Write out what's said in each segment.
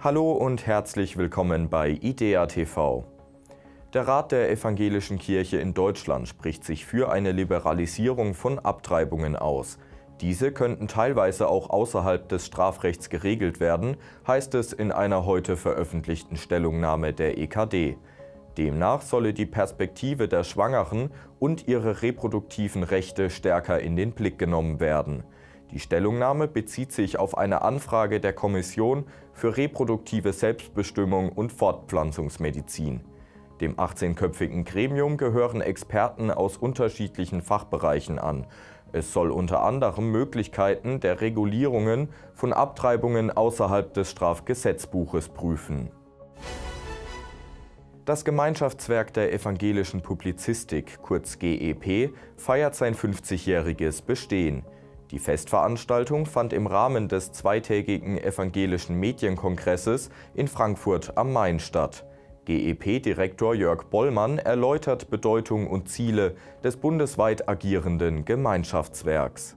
Hallo und herzlich willkommen bei IDEA TV. Der Rat der Evangelischen Kirche in Deutschland spricht sich für eine Liberalisierung von Abtreibungen aus. Diese könnten teilweise auch außerhalb des Strafrechts geregelt werden, heißt es in einer heute veröffentlichten Stellungnahme der EKD. Demnach solle die Perspektive der Schwangeren und ihre reproduktiven Rechte stärker in den Blick genommen werden. Die Stellungnahme bezieht sich auf eine Anfrage der Kommission für reproduktive Selbstbestimmung und Fortpflanzungsmedizin. Dem 18-köpfigen Gremium gehören Experten aus unterschiedlichen Fachbereichen an. Es soll unter anderem Möglichkeiten der Regulierungen von Abtreibungen außerhalb des Strafgesetzbuches prüfen. Das Gemeinschaftswerk der Evangelischen Publizistik, kurz GEP, feiert sein 50-jähriges Bestehen. Die Festveranstaltung fand im Rahmen des zweitägigen Evangelischen Medienkongresses in Frankfurt am Main statt. GEP-Direktor Jörg Bollmann erläutert Bedeutung und Ziele des bundesweit agierenden Gemeinschaftswerks.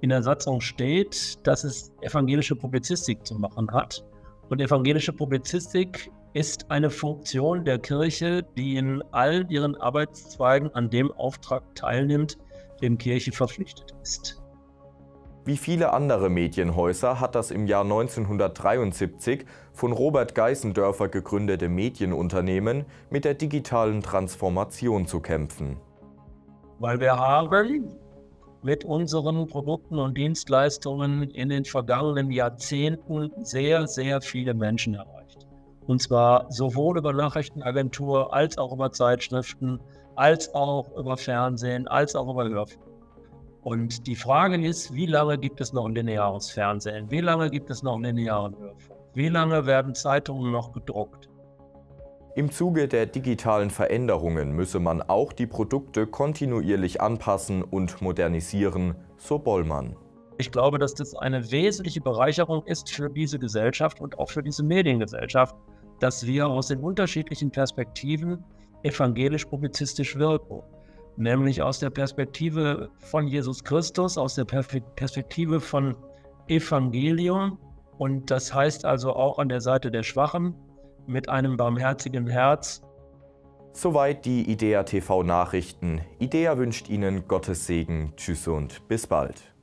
In der Satzung steht, dass es evangelische Publizistik zu machen hat. Und evangelische Publizistik ist eine Funktion der Kirche, die in all ihren Arbeitszweigen an dem Auftrag teilnimmt, dem Kirche verpflichtet ist. Wie viele andere Medienhäuser hat das im Jahr 1973 von Robert Geisendörfer gegründete Medienunternehmen mit der digitalen Transformation zu kämpfen. Weil wir haben mit unseren Produkten und Dienstleistungen in den vergangenen Jahrzehnten sehr, sehr viele Menschen erreicht. Und zwar sowohl über Nachrichtenagentur, als auch über Zeitschriften, als auch über Fernsehen, als auch über Hörfunk. Und die Frage ist, wie lange gibt es noch ein lineares Fernsehen? Wie lange gibt es noch einen linearen Hörfunk? Wie lange werden Zeitungen noch gedruckt? Im Zuge der digitalen Veränderungen müsse man auch die Produkte kontinuierlich anpassen und modernisieren, so Bollmann. Ich glaube, dass das eine wesentliche Bereicherung ist für diese Gesellschaft und auch für diese Mediengesellschaft, dass wir aus den unterschiedlichen Perspektiven evangelisch-publizistisch wirken. Nämlich aus der Perspektive von Jesus Christus, aus der Perspektive von Evangelium. Und das heißt also auch an der Seite der Schwachen, mit einem barmherzigen Herz. Soweit die IDEA TV Nachrichten. IDEA wünscht Ihnen Gottes Segen. Tschüss und bis bald.